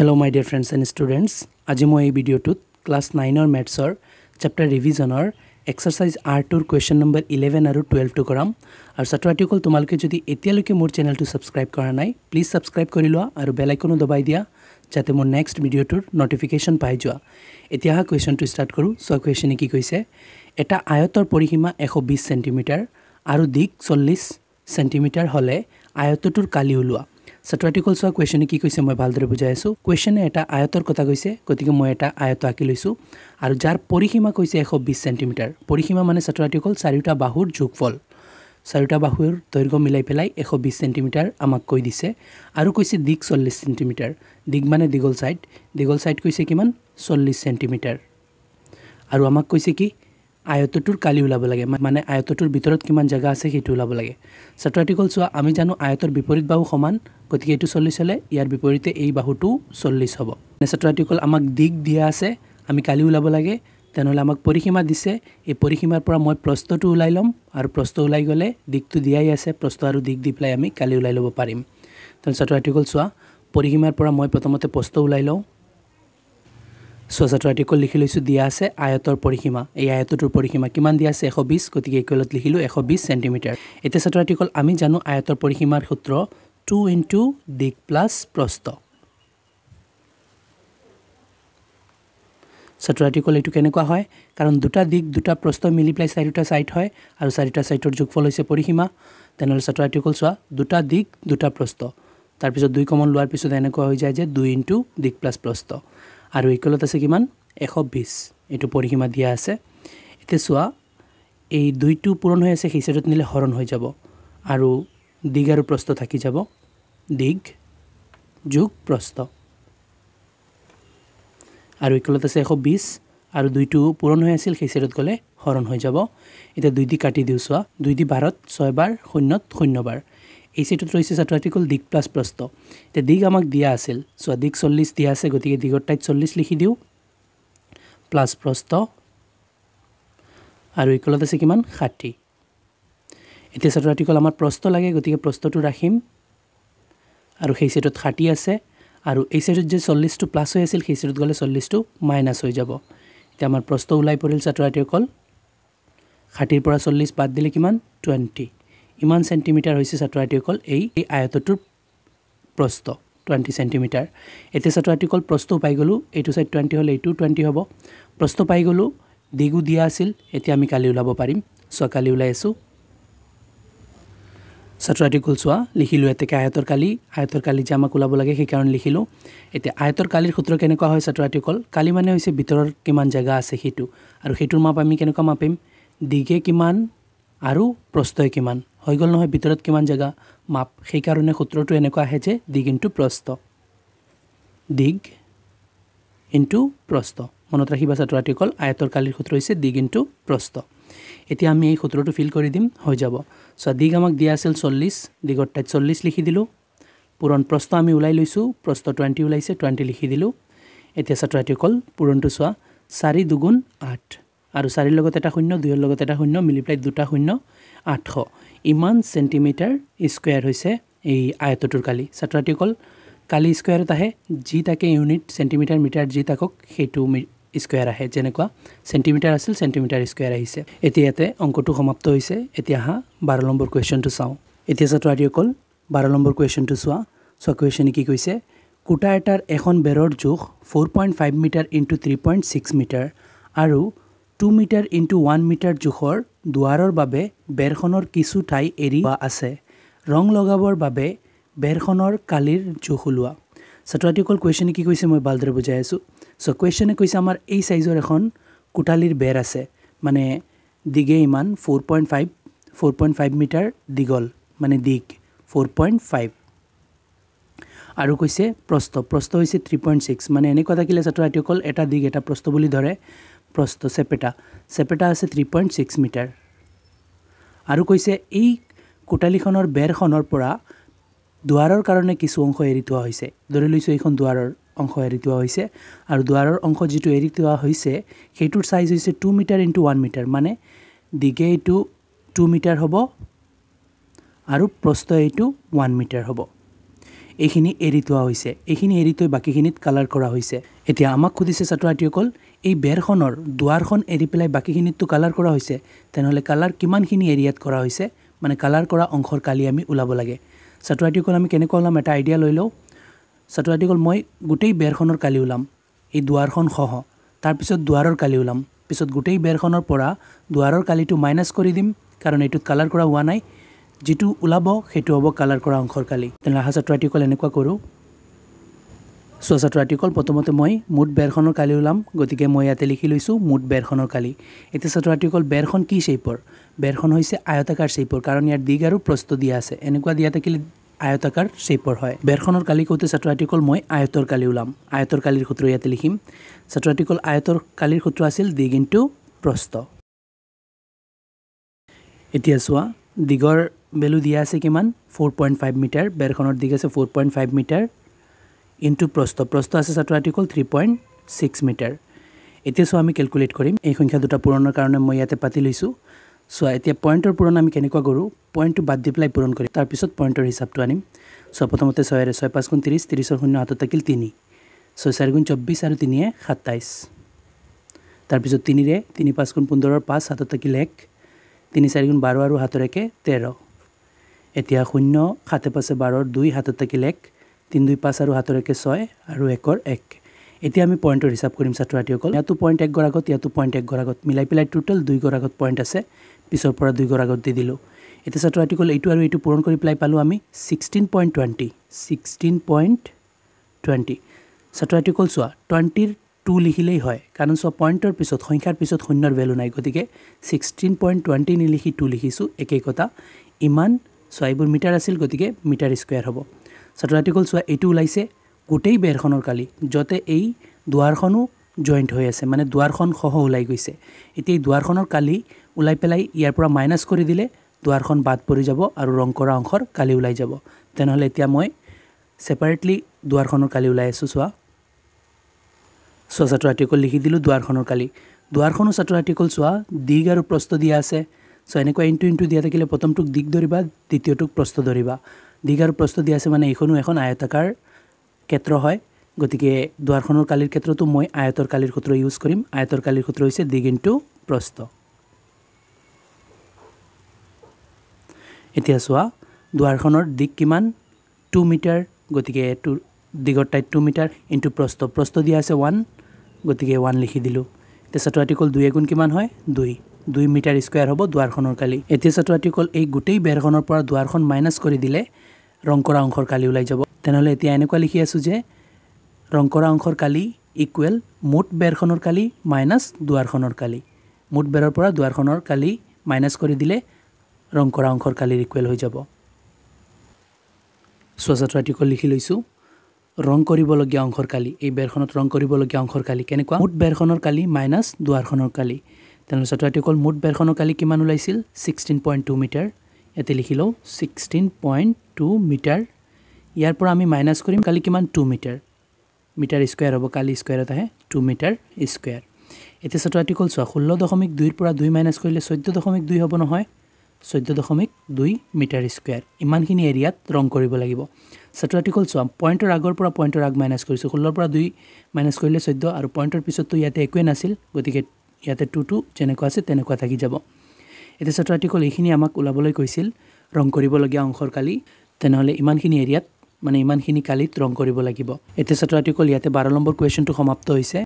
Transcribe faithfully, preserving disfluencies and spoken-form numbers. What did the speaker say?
Hello my dear friends and students, Aji moi ei video tut class nine or maths or chapter revision or exercise R two question number eleven aru twelve to koram aru satrati kol tumalke jodi etialoke mor channel to subscribe kora nai please subscribe kori lua aru bell icon dabai dia jate mor next video tur notification pai jua etia question to start koru so question ki koise eta ayator porihima one hundred twenty centimeter aru dik forty centimeter hole ayator kali ulua সাট্রাটিকল সো কোয়েশনে কি কইছে মই ভালদরে বুঝাইছো কোয়েশনে এটা আয়তর কথা কইছে গতিকে মই এটা আয়ত আকি লইছো আর যার পরিসীমা কইছে one hundred twenty সেমি পরিসীমা মানে সাট্রাটিকল চারিটা বাহুর যোগফল চারিটা বাহুর দৈর্ঘ্য মিলাই পেলাই one hundred twenty সেমি আমাক কই দিছে আর কইছে দিক forty সেমি দিক মানে দিগল সাইড দিগল সাইড কইছে কিমান forty সেমি আর আমাক কইছে কি আয়তটুর কালি উলাব লাগে মানে আয়তটুর ভিতরত কিমান জায়গা আছে সেটা উলাব লাগে সাট্রাটিকল সো আমি জানো আয়তর বিপরীত বাহু সমান গতিকে এইটো চল্লিশ হলে ইয়ার বিপরীতে এই বাহুটো চল্লিশ হব সাট্রাটিকল আমাক দিক দিয়া আছে আমি কালি উলাব লাগে তেনহলে আমাক পরিসীমা দিছে এই পরিসীমার পৰা মই প্ৰস্থটো উলাই লম আৰ প্ৰস্থ উলাই গলে দিকটো দিয়াই আছে প্ৰস্থ আৰু দিক দি পেলাই আমি কালি উলাই লব পাৰিম তেন সাট্ৰাটিকল সো পৰিসীমাৰ পৰা মই প্ৰথমতে প্ৰস্থ উলাই লও সো সাট্ৰাটিকল লিখি লৈছো দিয়া আছে আয়তৰ পৰিসীমা এই আয়তটোৰ পৰিসীমা কিমান দিয়া আছে one hundred twenty গতিকে ইকুৱেলত লিখিলো one hundred twenty সেমি এতে সাট্ৰাটিকল আমি জানো আয়তৰ পৰিসীমাৰ সূত্ৰ two into দিক প্লাস প্ৰস্থ সাট্ৰাটিকল এটো কেনেকুৱা হয় কাৰণ দুটা দিক দুটা প্ৰস্থ মিলি প্লাই চাৰিটা সাইড হয় আৰু চাৰিটা সাইডৰ যোগফল হৈছে পৰিসীমা তেনহলে সাট্ৰাটিকল চোৱা দুটা দিক দুটা প্ৰস্থ তাৰ পিছত দুই কমন লোৱাৰ পিছত এনেকুৱা হৈ যায় যে two into দিক প্লাস প্ৰস্থ আৰু ইকুৱেলত আছে কিমান one hundred twenty এটো পৰিসীমা দিয়া আছে এতে সোয়া এই দুইটো পূৰণ হৈ আছে হিচাপত নিলে হৰণ হৈ যাব আৰু দিক আৰু প্ৰস্থ থাকি যাব দিক যোগ প্ৰস্থ আৰু ইকুৱেলত আছে one hundred twenty আৰু দুইটো পূৰণ হৈ আছিল হিচাপত গলে হৰণ হৈ যাব এটা দুই দি কাটি দিও সোয়া দুই দি বাৰত ছয় বাৰ শূন্যত শূন্য বাৰ এই সেটত রয়েছে সাট্রাটিকল দিক প্লাস প্রস্থ এটা দিক আমাক দিয়া আছিল সো দিক চল্লিশ দিয়া আছে গতিকে দিগর টাইত চল্লিশ লিখি দিও প্লাস প্রস্থ আর ইকুৱেলত আছে কিমান ষাঠি এতিয়া সাট্রাটিকল আমার প্রস্থ লাগে গতিকে প্রস্থটো রাখিম আর সেই সেটত ষাঠি আছে আর এই সেটত যে চল্লিশটো প্লাস হৈ আছিল সেই সেটত গলে চল্লিশটো মাইনাস হৈ যাব এতিয়া আমার প্রস্থ উলাই পৰিল সাট্ৰাটিকল ষাঠিৰ পৰা চল্লিশ বাদ দিলে কিমান টুৱেণ্টি ইমান সেন্টিমিটাৰ হয়েছে সাট্ৰাটিকল এই আয়তটোৰ প্ৰস্থ টুৱেণ্টি সেন্টিমিটাৰ এতে সাট্ৰাটিকল প্ৰস্থ পাই গলো এইটো সাইড টুৱেণ্টি হলে এইটো টুৱেণ্টি হব প্ৰস্থ পাই গলো দিগু দিয়া আছিল এতিয়া আমি কালি উলাব পাৰিম সোয়া কালি উলাই আছো সাট্রাটিকল সোয়া লিখিলো এতেকে আয়তর কালি আয়তর কালি যে আমাক উলাব লাগে সেই কারণে লিখিলো এতিয়া আয়তর কালির সূত্র কেনেকুৱা হয় সাট্ৰাটিকল কালি মানে হয়েছে ভিতৰৰ কিমান জায়গা আছে সেইটো আৰু সেইটোৰ মাপ আমি কেনেকুৱা মাপিম দিগে কিমান আৰু প্ৰস্থই কিমান হৈ গল নহয় ভিতৰত কিমান জায়গা মাপ সেই কাৰণে সূত্ৰটো এনেকুৱা আহে যে দিগ ইনটু প্ৰস্থ দিগ ইনটু প্ৰস্থ মনত ৰাখিবা সাট্ৰাটিকল আয়তৰ কালিৰ সূত্ৰ হৈছে দিগ ইনটু প্ৰস্থ এতিয়া আমি এই সূত্ৰটো ফিল কৰি দিম হৈ যাব সো দিগ আমাক দিয়া আছিল চল্লিশ দিগৰ টাইত চল্লিশ লিখি দিলো পূৰণ প্ৰস্থ আমি উলাই লৈছো প্ৰস্থ টুৱেণ্টি উলাইছে টুৱেণ্টি লিখি দিলো এতিয়া সাট্ৰাটিকল পূৰণটো সোৱা চাৰি দুগুণ আঠ আৰু চাৰিৰ লগত এটা শূন্য দুইৰ লগত এটা শূন্য মিলি প্লাই দুটা শূন্য আঠশ ইমান সেন্টিমিটাৰ স্কোয়াৰ হয়েছে এই আয়তটোৰ কালি সাট্ৰাটিকল কালি স্কোয়াৰত আহে যি তাকে ইউনিট সেন্টিমিটাৰ মিটাৰ যি তাকক সেইটো স্কোয়াৰ আহে যেনেকুৱা সেন্টিমিটাৰ আছিল সেন্টিমিটাৰ স্কোয়াৰ আহিছে এতিয়াতে অঙ্কটো সমাপ্ত হৈছে এতিয়া আহা বাৰ নম্বৰ কোৱেশ্যনটো চাওঁ এতিয়া সাট্ৰাটিকল বাৰ নম্বৰ কোৱেশ্যনটো চোৱা সো কোৱেশ্যনে কি কৈছে কোটা এটাৰ এখন বেৰৰ যোগ four point five metre into three point six metre আৰু two metre into one metre জোখৰ দুৱাৰৰ বাবে বেৰখনৰ কিছু ঠাই এৰি আছে ৰং লগাবৰ বাবে বেৰখনৰ কালিৰ জোখ উলোৱা সাট্ৰাটিকল কোৱেশ্যনে কি কৈছে মই ভালদৰে বুজাই আছো সো কোৱেশ্যনে কৈছে আমাৰ এই সাইজৰ এখন কোঠালিৰ বেৰ আছে মানে দিগে ইমান four point five four point five metre দীঘল মানে দিগ ফ'ৰ পইণ্ট ফাইভ আৰু কৈছে প্ৰস্থ প্ৰস্থ হৈছে থ্ৰী পইণ্ট ছিক্স মানে এনেকুৱা থাকিলে সাট্ৰাটিকল এটা দিগ এটা প্ৰস্থ বুলি ধৰে প্ৰস্থ সেপেটা সেপেটা আছে থ্ৰী পইণ্ট ছিক্স মিটাৰ আৰু কৈছে এই কোটালিখনৰ বেৰখনৰ পৰা দুৱাৰৰ কাৰণে কিছু অংশ এৰি থোৱা হৈছে ধৰি লৈছোঁ এইখন দুৱাৰৰ অংশ এৰি থোৱা হৈছে আৰু দুৱাৰৰ অংশ যিটো এৰি থোৱা হৈছে সেইটোৰ চাইজ হৈছে two metre into one metre মানে দিগে এইটো টু মিটাৰ হ'ব আৰু প্ৰস্থ এইটো ওৱান মিটাৰ হ'ব এইখিনি এৰি থোৱা হৈছে, এইখিনি এৰি থৈ বাকীখিনিত কালাৰ কৰা হৈছে। এতিয়া আমাক সুধিছে ছাত্ৰছাত্ৰীসকল, এই বেৰখনৰ দুৱাৰখন এৰি পেলাই বাকীখিনিততো কালাৰ কৰা হৈছে, তেনেহ'লে কালাৰ কিমানখিনি এৰিয়াত কৰা হৈছে, মানে কালাৰ কৰা অংশৰ কালি আমি ওলাব লাগে। ছাত্ৰছাত্ৰীসকল আমি কেনেকৈ ওলাম এটা আইডিয়া লৈ লওঁ। ছাত্ৰছাত্ৰীসকল মই গোটেই বেৰখনৰ কালি ওলাম, এই দুৱাৰখন সহ, তাৰপিছত দুৱাৰৰ কালি ওলাম, পিছত গোটেই বেৰখনৰ পৰা দুৱাৰৰ কালিটো মাইনাছ কৰি দিম, কাৰণ এইটোত কালাৰ কৰা হোৱা নাই। যেটো ওলাব সেইটো হ'ব কালাৰ কৰা অংশৰ কালি। তেনেহ'লে আহা ছাত্ৰছাত্ৰীসকল এনেকুৱা কৰোঁ। চ' ছাত্ৰছাত্ৰীসকল প্ৰথমতে মই মুঠ বেৰখনৰ কালি ওলাম, গতিকে মই ইয়াতে লিখি লৈছোঁ মুঠ বেৰখনৰ কালি। এতিয়া ছাত্ৰছাত্ৰীসকল বেৰখন কি শ্বেপৰ? বেৰখন হৈছে আয়তাকাৰ শ্বেপৰ, কাৰণ ইয়াৰ দিগ আৰু প্ৰস্থ দিয়া আছে, এনেকুৱা দিয়া থাকিলে আয়তাকাৰ শ্বেপৰ হয়। বেৰখনৰ কালি কওঁতে ছাত্ৰছাত্ৰীসকল মই আয়তৰ কালি ওলাম, আয়তৰ কালিৰ সূত্ৰ ইয়াতে লিখিম। ছাত্ৰছাত্ৰীসকল আয়তৰ কালিৰ সূত্ৰ আছিল দিগ ইনটু প্ৰস্থ। এতিয়া চোৱা, দিগৰ ভেলু দিয়া আছে কিমান, ফ'ৰ পইণ্ট ফাইভ মিটাৰ, বেৰখনৰ দিগ আছে four point five metre into প্ৰস্থ, প্ৰস্থ আছে ছাত্ৰছাত্ৰীসকল থ্ৰী পইণ্ট ছিক্স মিটাৰ। এতিয়া চোৱা আমি কেলকুলেট কৰিম, এই সংখ্যা দুটা পূৰণৰ কাৰণে মই ইয়াতে পাতি লৈছোঁ। চোৱা এতিয়া পইণ্টৰ পূৰণ আমি কেনেকুৱা কৰোঁ, পইণ্টটো বাদ দি পেলাই পূৰণ কৰিম, তাৰপিছত পইণ্টৰ হিচাপটো আনিম। চোৱা প্ৰথমতে ছয়েৰে ছয় পাঁচ গুণ ত্ৰিছ, ত্ৰিছৰ শূন্য হাতত থাকিল তিনি, ছয় চাৰি গুণ চৌব্বিছ আৰু তিনিয়ে সাতাইছ, তাৰপিছত তিনিৰে তিনি পাঁচ গুণ পোন্ধৰৰ পাঁচ হাতত থাকিল এক, তিনি চাৰি গুণ বাৰ আৰু হাতৰ একে তেৰ। এতিয়া শূন্য সাতে পাঁচে বাৰৰ দুই হাতত থাকিল এক, তিনি দুই পাঁচ আৰু হাতৰ একে ছয় আৰু একৰ এক। এতিয়া আমি পইণ্টৰ হিচাপ কৰিম ছাত্ৰছাত্ৰীসকল, ইয়াতো পইণ্ট এক ঘৰ আগত, ইয়াতো পইণ্ট এক ঘৰ আগত মিলাই পেলাই টোটেল দুই ঘৰ আগত পইণ্ট আছে, পিছৰ পৰা দুই ঘৰ আগত দি দিলোঁ। এতিয়া ছাত্ৰছাত্ৰীসকল এইটো আৰু এইটো পূৰণ কৰি পেলাই পালোঁ আমি sixteen point twenty, sixteen point twenty. ছাত্ৰছাত্ৰীসকল চোৱা টুৱেণ্টিৰ টু লিখিলেই হয়, কাৰণ চোৱা পইণ্টৰ পিছত সংখ্যাৰ পিছত শূন্যৰ ভেলু নাই, গতিকে ছিক্সটিন পইণ্ট টুৱেণ্টি নিলিখি টু লিখিছোঁ, একেই কথা। ইমান চোৱা এইবোৰ মিটাৰ আছিল, গতিকে মিটাৰ স্কুৱেৰ হ'ব। ছাত্ৰছাত্ৰীসকল চোৱা এইটো ওলাইছে গোটেই বেৰখনৰ কালি, য'তে এই দুৱাৰখনো জইণ্ট হৈ আছে, মানে দুৱাৰখন সহ ওলাই গৈছে। এতিয়া এই দুৱাৰখনৰ কালি ওলাই পেলাই ইয়াৰ পৰা মাইনাছ কৰি দিলে দুৱাৰখন বাদ পৰি যাব আৰু ৰং কৰা অংশৰ কালি ওলাই যাব। তেনেহ'লে এতিয়া মই ছেপাৰেটলি দুৱাৰখনৰ কালি ওলাই আছোঁ। চোৱা চোৱা ছাত্ৰছাত্ৰীসকল লিখি দিলোঁ দুৱাৰখনৰ কালি। দুৱাৰখনো ছাত্ৰছাত্ৰীসকল চোৱা দিগ আৰু প্ৰস্থ দিয়া আছে, চ' এনেকুৱা ইনটু ইনটু দিয়া থাকিলে প্ৰথমটোক দিগ ধৰিবা, দ্বিতীয়টোক প্ৰস্থ ধৰিবা। দিগ আৰু প্ৰস্থ দিয়া আছে মানে এইখনো এখন আয়তাকাৰ ক্ষেত্ৰ হয়, গতিকে দুৱাৰখনৰ কালিৰ ক্ষেত্ৰতো মই আয়তৰ কালিৰ সূত্ৰ ইউজ কৰিম। আয়তৰ কালিৰ সূত্ৰ হৈছে দিগ ইনটু প্ৰস্থ। এতিয়া চোৱা দুৱাৰখনৰ দিগ কিমান, টু মিটাৰ, গতিকে টু দিগৰ ঠাইত টু মিটাৰ ইনটু প্ৰস্থ, প্ৰস্থ দিয়া আছে ওৱান, গতিকে ওৱান লিখি দিলোঁ। এতিয়া ছাত্ৰছাত্ৰীসকল দুই এগুণ কিমান হয়, দুই, দুই মিটাৰ স্কুৱেৰ হ'ব দুৱাৰখনৰ কালি। এতিয়া ছাত্ৰছাত্ৰীসকল এই গোটেই বেৰখনৰ পৰা দুৱাৰখন মাইনাছ কৰি দিলে ৰং কৰা অংশৰ কালি ওলাই যাব। তেনেহ'লে এতিয়া এনেকুৱা লিখি আছোঁ যে ৰং কৰা অংশৰ কালি ইকুৱেল মুঠ বেৰখনৰ কালি মাইনাছ দুৱাৰখনৰ কালি। মুঠ বেৰৰ পৰা দুৱাৰখনৰ কালি মাইনাছ কৰি দিলে ৰং কৰা অংশৰ কালিৰ ইকুৱেল হৈ যাব। চোৱা ছাত্ৰছাত্ৰীসকল লিখি লৈছোঁ ৰং কৰিবলগীয়া অংশৰ কালি, এই বেৰখনত ৰং কৰিবলগীয়া অংশৰ কালি কেনেকুৱা, মুঠ বেৰখনৰ কালি মাইনাছ দুৱাৰখনৰ কালি। তেনেহ'লে ছাত্ৰছাত্ৰীসকল মুঠ বেৰখনৰ কালি কিমান ওলাইছিল, ছিক্সটিন পইণ্ট টু মিটাৰ, ইয়াতে লিখি লওঁ ছিক্সটিন পইণ্ট টু মিটাৰ। ইয়াৰ পৰা আমি মাইনাছ কৰিম কালি কিমান, টু মিটাৰ, মিটাৰ স্কুৱেৰ হ'ব, কালি স্কুৱেৰত আহে টু মিটাৰ স্কুৱেৰ। এতিয়া ছাত্ৰছাত্ৰীসকল চোৱা ষোল্ল দশমিক দুইৰ পৰা দুই মাইনাছ কৰিলে চৈধ্য দশমিক দুই হ'ব নহয়, চৈধ্য দশমিক দুই মিটাৰ স্কুৱেৰ। ইমানখিনি এৰিয়াত ৰং কৰিব লাগিব। ছাত্ৰছাত্ৰীসকল চোৱা পইণ্টৰ আগৰ পৰা পইণ্টৰ আগ মাইনাছ কৰিছোঁ, ষোল্লৰ পৰা দুই মাইনাছ কৰিলে চৈধ্য, আৰু পইণ্টৰ পিছততো ইয়াতে একোৱেই নাছিল, গতিকে ইয়াতে টু টু যেনেকুৱা আছে তেনেকুৱা থাকি যাব। এতিয়া ছাত্ৰছাত্ৰীসকল এইখিনি আমাক ওলাবলৈ কৈছিল ৰং কৰিবলগীয়া অংশৰ কালি, তেনেহ'লে ইমানখিনি এৰিয়াত মানে ইমানখিনি কালিত ৰং কৰিব লাগিব। এতিয়া ছাত্ৰছাত্ৰীসকল ইয়াতে বাৰ নম্বৰ কুৱেশ্যনটো সমাপ্ত হৈছে।